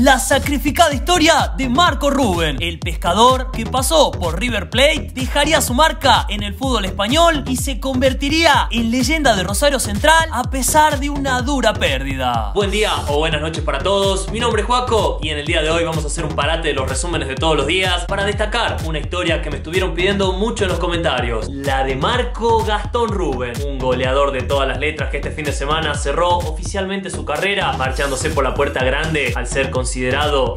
La sacrificada historia de Marco Rubén, el pescador que pasó por River Plate, dejaría su marca en el fútbol español y se convertiría en leyenda de Rosario Central a pesar de una dura pérdida. Buen día o buenas noches para todos, mi nombre es Joaco y en el día de hoy vamos a hacer un parate de los resúmenes de todos los días para destacar una historia que me estuvieron pidiendo mucho en los comentarios, la de Marco Gastón Rubén, un goleador de todas las letras que este fin de semana cerró oficialmente su carrera marchándose por la puerta grande al ser considerado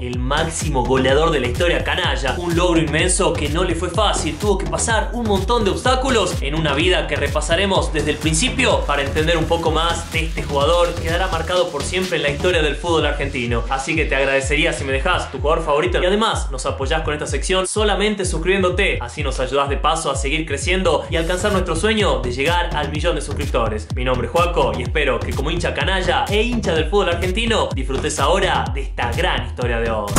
el máximo goleador de la historia canalla, un logro inmenso que no le fue fácil, tuvo que pasar un montón de obstáculos en una vida que repasaremos desde el principio para entender un poco más de este jugador que quedará marcado por siempre en la historia del fútbol argentino. Así que te agradecería si me dejas tu jugador favorito y además nos apoyás con esta sección solamente suscribiéndote, así nos ayudás de paso a seguir creciendo y alcanzar nuestro sueño de llegar al millón de suscriptores. Mi nombre es Joaco y espero que como hincha canalla e hincha del fútbol argentino disfrutes ahora de esta gran historia de hoy.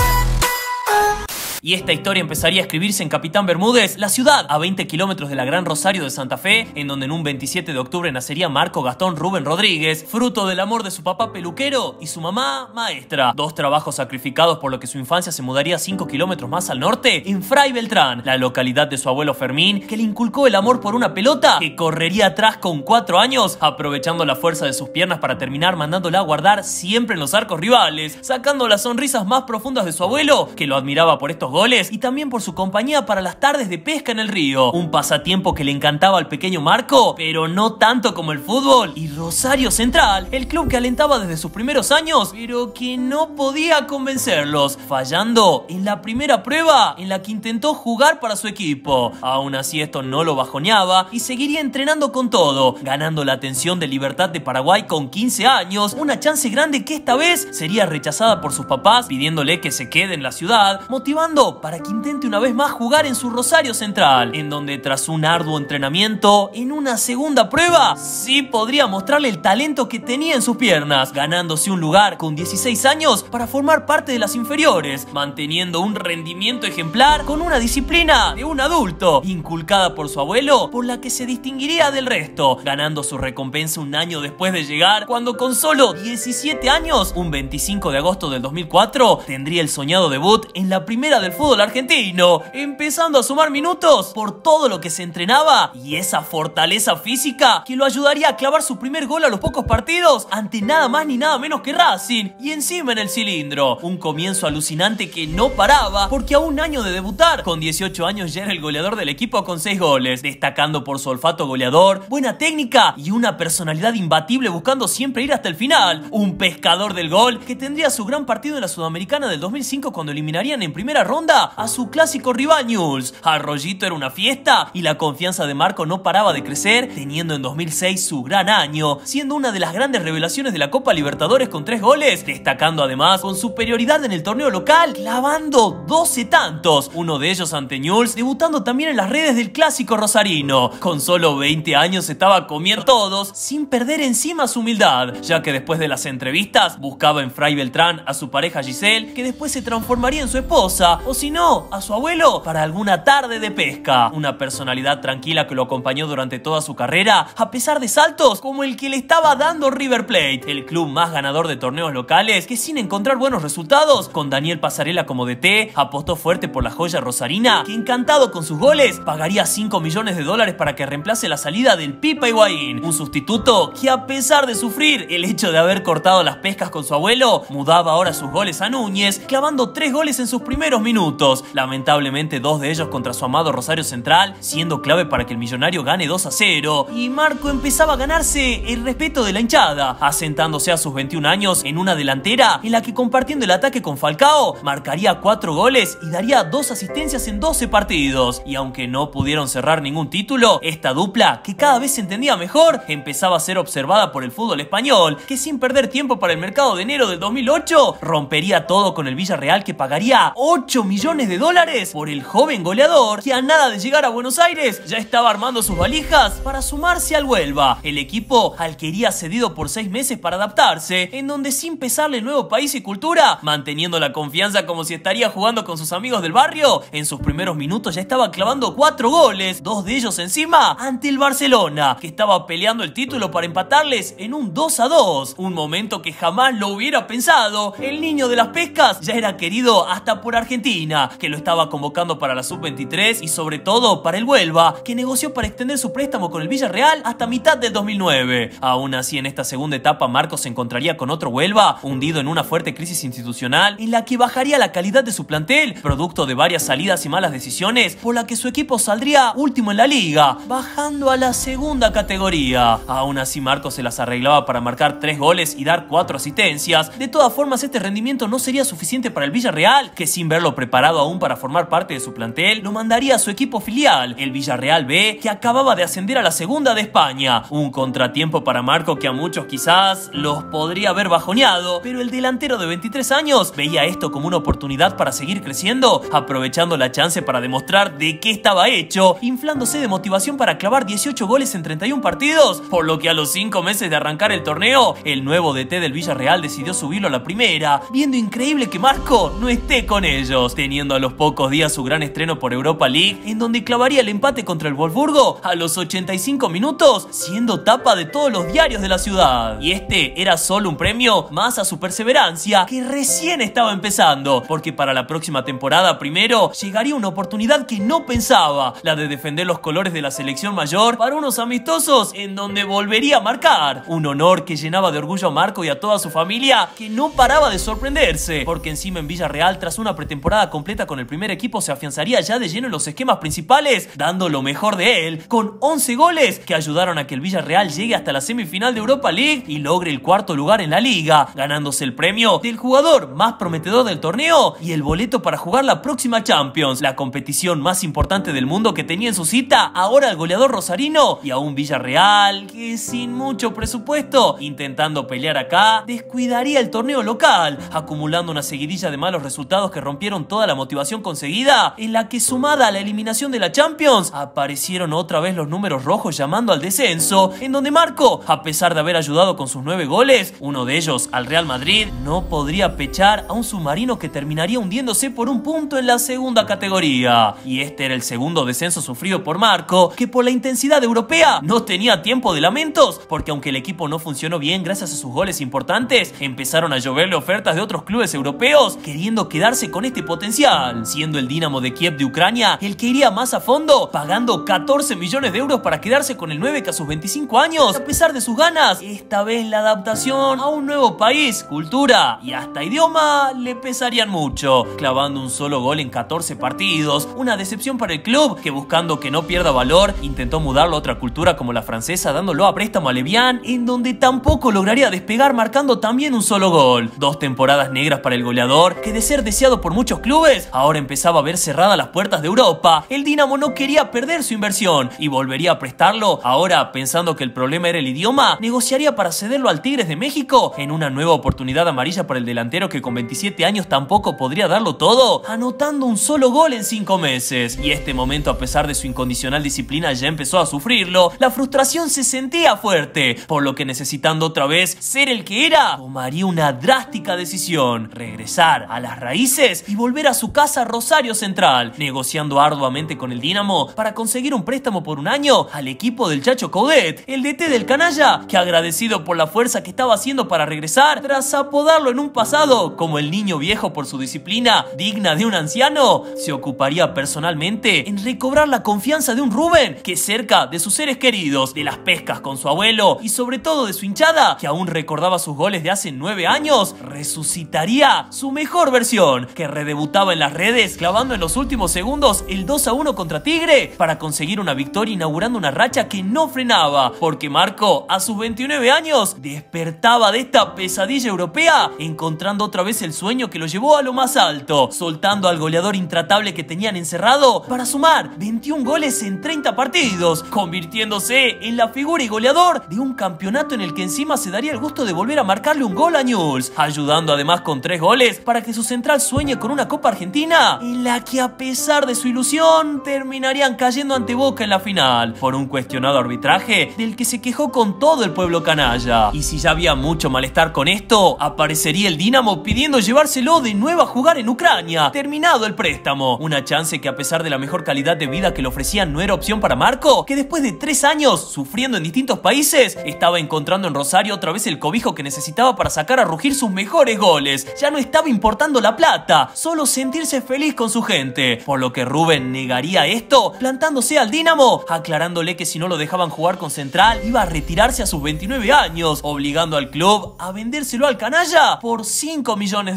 Y esta historia empezaría a escribirse en Capitán Bermúdez, la ciudad a 20 kilómetros de la Gran Rosario de Santa Fe, en donde en un 27 de octubre nacería Marco Gastón Rubén Rodríguez, fruto del amor de su papá peluquero y su mamá maestra. Dos trabajos sacrificados por lo que su infancia se mudaría 5 kilómetros más al norte, en Fray Beltrán, la localidad de su abuelo Fermín, que le inculcó el amor por una pelota que correría atrás con 4 años, aprovechando la fuerza de sus piernas para terminar mandándola a guardar siempre en los arcos rivales, sacando las sonrisas más profundas de su abuelo, que lo admiraba por estos goles y también por su compañía para las tardes de pesca en el río, un pasatiempo que le encantaba al pequeño Marco, pero no tanto como el fútbol y Rosario Central, el club que alentaba desde sus primeros años, pero que no podía convencerlos, fallando en la primera prueba en la que intentó jugar para su equipo. Aún así esto no lo bajoneaba y seguiría entrenando con todo, ganando la atención de Libertad de Paraguay con 15 años, una chance grande que esta vez sería rechazada por sus papás pidiéndole que se quede en la ciudad, motivando para que intente una vez más jugar en su Rosario Central, en donde tras un arduo entrenamiento, en una segunda prueba, sí podría mostrarle el talento que tenía en sus piernas, ganándose un lugar con 16 años para formar parte de las inferiores, manteniendo un rendimiento ejemplar con una disciplina de un adulto, inculcada por su abuelo, por la que se distinguiría del resto, ganando su recompensa un año después de llegar, cuando con solo 17 años, un 25 de agosto del 2004, tendría el soñado debut en la primera del fútbol argentino, empezando a sumar minutos por todo lo que se entrenaba y esa fortaleza física que lo ayudaría a clavar su primer gol a los pocos partidos ante nada más ni nada menos que Racing y encima en el cilindro. Un comienzo alucinante que no paraba porque a un año de debutar, con 18 años ya era el goleador del equipo con 6 goles, destacando por su olfato goleador, buena técnica y una personalidad imbatible buscando siempre ir hasta el final. Un pescador del gol que tendría su gran partido en la Sudamericana del 2005 cuando eliminarían en primera ronda a su clásico rival Newell's. Arroyito era una fiesta y la confianza de Marco no paraba de crecer, teniendo en 2006 su gran año, siendo una de las grandes revelaciones de la Copa Libertadores con 3 goles, destacando además con superioridad en el torneo local, clavando 12 tantos, uno de ellos ante Newell's, debutando también en las redes del clásico rosarino. Con solo 20 años estaba comiendo todos, sin perder encima su humildad, ya que después de las entrevistas buscaba en Fray Beltrán a su pareja Giselle, que después se transformaría en su esposa, o si no, a su abuelo para alguna tarde de pesca. Una personalidad tranquila que lo acompañó durante toda su carrera, a pesar de saltos como el que le estaba dando River Plate, el club más ganador de torneos locales, que sin encontrar buenos resultados, con Daniel Passarella como DT, apostó fuerte por la joya rosarina, que encantado con sus goles, pagaría 5 millones de dólares para que reemplace la salida del Pipa Higuaín, un sustituto que a pesar de sufrir el hecho de haber cortado las pescas con su abuelo, mudaba ahora sus goles a Núñez, clavando 3 goles en sus primeros minutos, lamentablemente 2 de ellos contra su amado Rosario Central, siendo clave para que el millonario gane 2-0, y Marco empezaba a ganarse el respeto de la hinchada, asentándose a sus 21 años en una delantera en la que compartiendo el ataque con Falcao, marcaría 4 goles y daría 2 asistencias en 12 partidos, y aunque no pudieron cerrar ningún título, esta dupla, que cada vez se entendía mejor, empezaba a ser observada por el fútbol español, que sin perder tiempo para el mercado de enero del 2008, rompería todo con el Villarreal que pagaría 8 millones de dólares por el joven goleador que a nada de llegar a Buenos Aires ya estaba armando sus valijas para sumarse al Huelva, el equipo al que iría cedido por 6 meses para adaptarse, en donde sin pesarle nuevo país y cultura, manteniendo la confianza como si estaría jugando con sus amigos del barrio, en sus primeros minutos ya estaba clavando 4 goles, 2 de ellos encima ante el Barcelona, que estaba peleando el título para empatarles en un 2-2, un momento que jamás lo hubiera pensado. El niño de las pescas ya era querido hasta por Argentina, que lo estaba convocando para la sub-23 y sobre todo para el Huelva, que negoció para extender su préstamo con el Villarreal hasta mitad del 2009. Aún así, en esta segunda etapa Marco se encontraría con otro Huelva hundido en una fuerte crisis institucional en la que bajaría la calidad de su plantel, producto de varias salidas y malas decisiones, por la que su equipo saldría último en la liga, bajando a la segunda categoría. Aún así, Marco se las arreglaba para marcar 3 goles y dar 4 asistencias. De todas formas, este rendimiento no sería suficiente para el Villarreal, que sin verlo preparado aún para formar parte de su plantel, lo mandaría a su equipo filial, el Villarreal B, que acababa de ascender a la segunda de España. Un contratiempo para Marco que a muchos quizás los podría haber bajoneado, pero el delantero de 23 años veía esto como una oportunidad para seguir creciendo, aprovechando la chance para demostrar de qué estaba hecho, inflándose de motivación para clavar 18 goles en 31 partidos, por lo que a los 5 meses de arrancar el torneo, el nuevo DT del Villarreal decidió subirlo a la primera, viendo increíble que Marco no esté con ellos, teniendo a los pocos días su gran estreno por Europa League, en donde clavaría el empate contra el Wolfsburgo a los 85 minutos, siendo tapa de todos los diarios de la ciudad. Y este era solo un premio más a su perseverancia, que recién estaba empezando, porque para la próxima temporada primero llegaría una oportunidad que no pensaba, la de defender los colores de la selección mayor para unos amistosos en donde volvería a marcar. Un honor que llenaba de orgullo a Marco y a toda su familia, que no paraba de sorprenderse, porque encima en Villarreal, tras una pretemporada completa con el primer equipo, se afianzaría ya de lleno en los esquemas principales, dando lo mejor de él, con 11 goles que ayudaron a que el Villarreal llegue hasta la semifinal de Europa League y logre el 4.º lugar en la liga, ganándose el premio del jugador más prometedor del torneo y el boleto para jugar la próxima Champions, la competición más importante del mundo, que tenía en su cita ahora al goleador rosarino y a un Villarreal que, sin mucho presupuesto, intentando pelear acá, descuidaría el torneo local, acumulando una seguidilla de malos resultados que rompieron toda la motivación conseguida, en la que, sumada a la eliminación de la Champions, aparecieron otra vez los números rojos llamando al descenso, en donde Marco, a pesar de haber ayudado con sus 9 goles, uno de ellos al Real Madrid, no podría pechar a un submarino que terminaría hundiéndose por un punto en la segunda categoría. Y este era el segundo descenso sufrido por Marco, que por la intensidad europea no tenía tiempo de lamentos, porque aunque el equipo no funcionó bien gracias a sus goles importantes, empezaron a lloverle ofertas de otros clubes europeos queriendo quedarse con este potencial, siendo el Dinamo de Kiev de Ucrania el que iría más a fondo, pagando 14 millones de euros para quedarse con el 9 que a sus 25 años, a pesar de sus ganas, esta vez la adaptación a un nuevo país, cultura y hasta idioma le pesarían mucho, clavando un solo gol en 14 partidos, una decepción para el club, que buscando que no pierda valor, intentó mudarlo a otra cultura como la francesa, dándolo a préstamo a Levián, en donde tampoco lograría despegar, marcando también un solo gol. 2 temporadas negras para el goleador, que de ser deseado por muchos clubes, ahora empezaba a ver cerradas las puertas de Europa. El Dinamo no quería perder su inversión y volvería a prestarlo, ahora pensando que el problema era el idioma, negociaría para cederlo al Tigres de México, en una nueva oportunidad amarilla para el delantero que con 27 años tampoco podría darlo todo, anotando un solo gol en 5 meses. Y este momento, a pesar de su incondicional disciplina, ya empezó a sufrirlo, la frustración se sentía fuerte, por lo que, necesitando otra vez ser el que era, tomaría una drástica decisión, regresar a las raíces y volver a su casa Rosario Central, negociando arduamente con el Dinamo para conseguir un préstamo por 1 año al equipo del Chacho Codet, el DT del canalla, que agradecido por la fuerza que estaba haciendo para regresar, tras apodarlo en un pasado como el niño viejo por su disciplina digna de un anciano, se ocuparía personalmente en recobrar la confianza de un Rubén que, cerca de sus seres queridos, de las pescas con su abuelo y sobre todo de su hinchada, que aún recordaba sus goles de hace 9 años, resucitaría su mejor versión, que redebutaba en las redes clavando en los últimos segundos el 2-1 contra Tigre para conseguir una victoria, inaugurando una racha que no frenaba, porque Marco a sus 29 años despertaba de esta pesadilla europea, encontrando otra vez el sueño que lo llevó a lo más alto, soltando al goleador intratable que tenían encerrado para sumar 21 goles en 30 partidos, convirtiéndose en la figura y goleador de un campeonato en el que encima se daría el gusto de volver a marcarle un gol a Newell's, ayudando además con 3 goles para que su central sueñe con una Copa Copa Argentina, en la que a pesar de su ilusión terminarían cayendo ante Boca en la final por un cuestionado arbitraje del que se quejó con todo el pueblo canalla. Y si ya había mucho malestar con esto, aparecería el Dinamo pidiendo llevárselo de nuevo a jugar en Ucrania, terminado el préstamo. Una chance que a pesar de la mejor calidad de vida que le ofrecían no era opción para Marco, que después de 3 años sufriendo en distintos países, estaba encontrando en Rosario otra vez el cobijo que necesitaba para sacar a rugir sus mejores goles. Ya no estaba importando la plata, solo sentirse feliz con su gente, por lo que Rubén negaría esto, plantándose al Dinamo, aclarándole que si no lo dejaban jugar con Central, iba a retirarse a sus 29 años, obligando al club a vendérselo al canalla por $5 millones.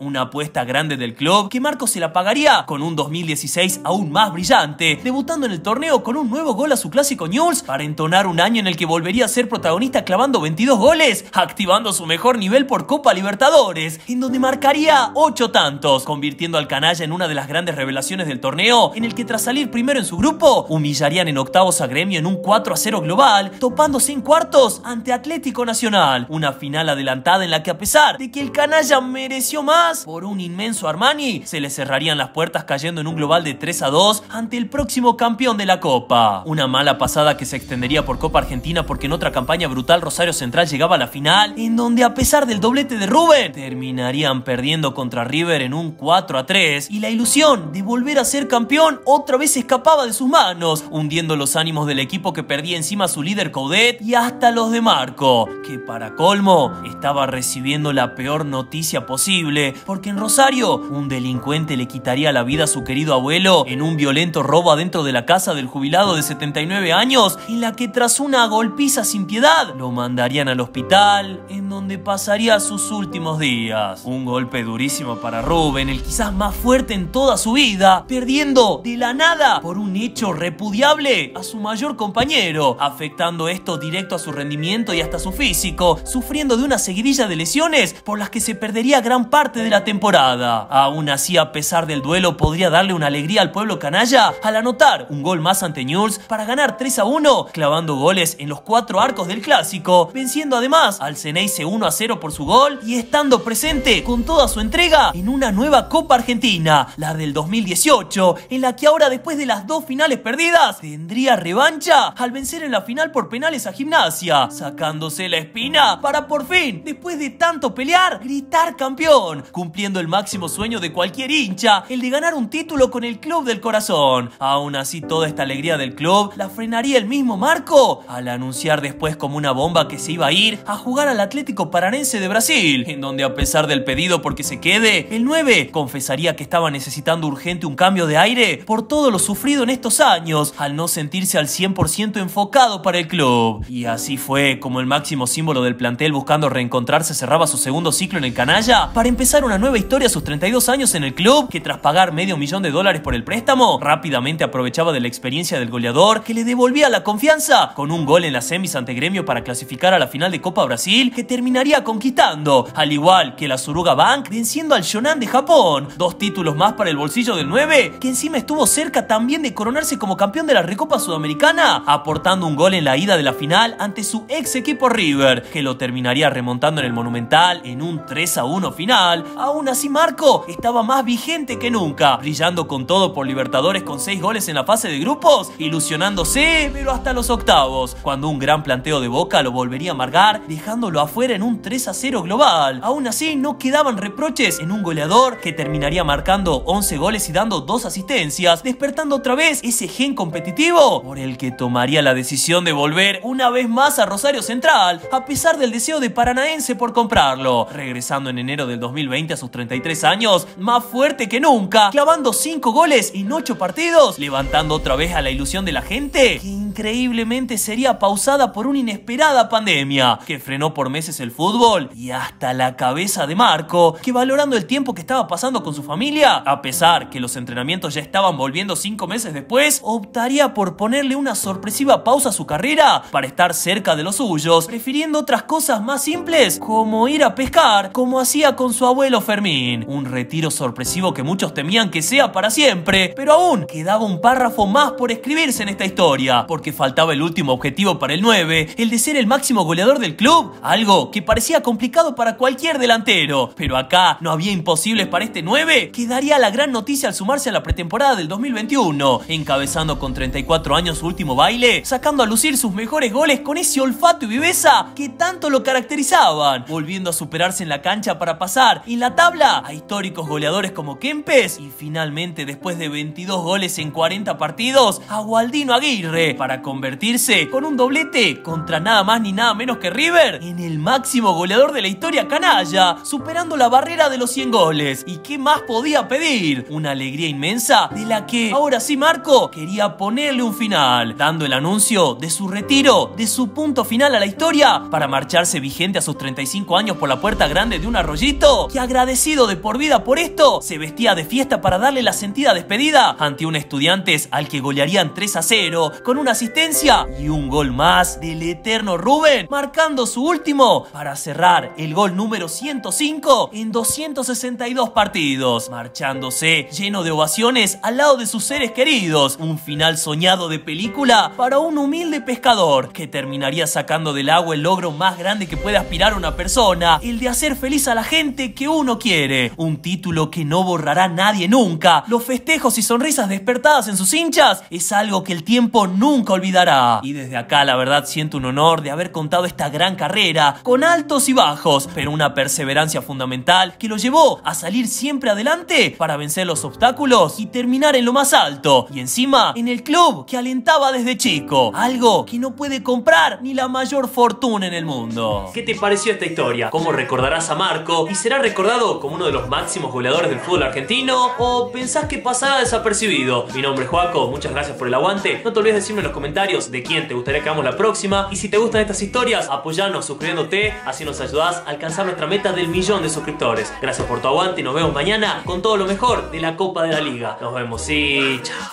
Una apuesta grande del club que Marco se la pagaría con un 2016 aún más brillante, debutando en el torneo con un nuevo gol a su clásico Newell's, para entonar un año en el que volvería a ser protagonista clavando 22 goles, activando su mejor nivel por Copa Libertadores, en donde marcaría 8 tantos, convirtiendo al canalla en una de las grandes revelaciones del torneo, en el que tras salir primero en su grupo, humillarían en octavos a Gremio en un 4-0 global, topándose en cuartos ante Atlético Nacional, una final adelantada en la que a pesar de que el canalla mereció más por un inmenso Armani, se le cerrarían las puertas cayendo en un global de 3-2 ante el próximo campeón de la Copa. Una mala pasada que se extendería por Copa Argentina, porque en otra campaña brutal Rosario Central llegaba a la final, en donde a pesar del doblete de Rubén, terminarían perdiendo contra River en un 4-3, y la ilusión de volver a ser campeón otra vez escapaba de sus manos, hundiendo los ánimos del equipo que perdía encima a su líder Codet y hasta los de Marco, que para colmo estaba recibiendo la peor noticia posible, porque en Rosario un delincuente le quitaría la vida a su querido abuelo en un violento robo adentro de la casa del jubilado de 79 años, en la que tras una golpiza sin piedad lo mandarían al hospital, en donde pasaría sus últimos días. Un golpe durísimo para Rubén, el quizás más fuerte en toda su vida, perdiendo de la nada por un hecho repudiable a su mayor compañero, afectando esto directo a su rendimiento y hasta su físico, sufriendo de una seguidilla de lesiones por las que se perdería gran parte de la temporada. Aún así, a pesar del duelo, podría darle una alegría al pueblo canalla al anotar un gol más ante Newell's para ganar 3-1, clavando goles en los 4 arcos del clásico, venciendo además al Ceneice 1-0 por su gol y estando presente con toda su entrega en una nueva Copa Argentina, la del 2018, en la que ahora, después de las 2 finales perdidas, tendría revancha al vencer en la final por penales a Gimnasia, sacándose la espina para por fin, después de tanto pelear, gritar campeón, cumpliendo el máximo sueño de cualquier hincha, el de ganar un título con el club del corazón. Aún así, toda esta alegría del club la frenaría el mismo Marco al anunciar después como una bomba que se iba a ir a jugar al Atlético Paranense de Brasil, en donde a pesar del pedido porque se quede, el 9 confesaría que estaba necesitando urgente un cambio de aire por todo lo sufrido en estos años, al no sentirse al 100% enfocado para el club. Y así fue como el máximo símbolo del plantel, buscando reencontrarse, cerraba su segundo ciclo en el canalla para empezar una nueva historia a sus 32 años en el club, que tras pagar $500,000 por el préstamo, rápidamente aprovechaba de la experiencia del goleador, que le devolvía la confianza con un gol en las semis ante Gremio para clasificar a la final de Copa Brasil, que terminaría conquistando, al igual que la Suruga Bank, venciendo al Shonan de Japón. 2 títulos más para el bolsillo del 9, que encima estuvo cerca también de coronarse como campeón de la Recopa Sudamericana, aportando un gol en la ida de la final ante su ex equipo River, que lo terminaría remontando en el Monumental en un 3-1 final. Aún así, Marco estaba más vigente que nunca, brillando con todo por Libertadores con 6 goles en la fase de grupos, ilusionándose, pero hasta los octavos, cuando un gran planteo de Boca lo volvería a amargar, dejándolo afuera en un 3-0 global. Aún así, no quedaban reproches en un goleador que terminaría marcando 11 goles y dando 2 asistencias, despertando otra vez ese gen competitivo por el que tomaría la decisión de volver una vez más a Rosario Central, a pesar del deseo de Paranaense por comprarlo, regresando en enero del 2020 a sus 33 años, más fuerte que nunca, clavando 5 goles en 8 partidos, levantando otra vez a la ilusión de la gente, que increíblemente sería pausada por una inesperada pandemia, que frenó por meses el fútbol y hasta la cabeza de Marco, que valorando el tiempo que estaba pasando con su familia, a pesar que los entrenamientos ya estaban volviendo 5 meses después, optaría por ponerle una sorpresiva pausa a su carrera para estar cerca de los suyos, prefiriendo otras cosas más simples como ir a pescar, como hacía con su abuelo Fermín. Un retiro sorpresivo que muchos temían que sea para siempre, pero aún quedaba un párrafo más por escribirse en esta historia, porque faltaba el último objetivo para el 9, el de ser el máximo goleador del club, algo que parecía complicado para cualquier delantero, pero acá no había imposibles para este 9 que daría la gran noticia al sumarse a la pretemporada del 2021, encabezando con 34 años su último baile, sacando a lucir sus mejores goles con ese olfato y viveza que tanto lo caracterizaban, volviendo a superarse en la cancha para pasar en la tabla a históricos goleadores como Kempes y finalmente, después de 22 goles en 40 partidos, a Gualdino Aguirre para convertirse con un doblete contra nada más ni nada menos que River en el máximo goleador de la historia canalla, superando la barrera de los 100 goles. ¿Y qué más podía pedir? Una alegría inmensa de la que ahora sí Marco quería ponerle un final, dando el anuncio de su retiro, de su punto final a la historia, para marcharse vigente a sus 35 años por la puerta grande de un Arroyito que, agradecido de por vida por esto, se vestía de fiesta para darle la sentida despedida ante un Estudiantes al que golearían 3-0 con una asistencia y un gol más del eterno Rubén, marcando su último para cerrar el gol número 105 en 262 partidos, marchándose lleno de ovaciones al lado de sus seres queridos. Un final soñado de película para un humilde pescador que terminaría sacando del agua el logro más grande que puede aspirar una persona, el de hacer feliz a la gente que uno quiere, un título que no borrará nadie nunca. Los festejos y sonrisas despertadas en sus hinchas es algo que el tiempo nunca olvidará. Y desde acá la verdad siento un honor de haber contado esta gran carrera con altos y bajos, pero una perseverancia fundamental que lo llevó a salir siempre adelante para vencer los obstáculos y terminar en lo más alto, y encima en el club que alentaba desde chico, algo que no puede comprar ni la mayor fortuna en el mundo. ¿Qué te pareció esta historia? ¿Cómo recordarás a Marco? ¿Y será recordado como uno de los máximos goleadores del fútbol argentino? ¿O pensás que pasará desapercibido? Mi nombre es Joaco, muchas gracias por el aguante. No te olvides de decirme en los comentarios de quién te gustaría que hagamos la próxima. Y si te gustan estas historias, apoyanos suscribiéndote, así nos ayudás a alcanzar nuestra meta del 1.000.000 de suscriptores. Gracias por tu aguante y nos vemos mañana con todo lo mejor de la Copa de la Liga. Nos vemos y chao.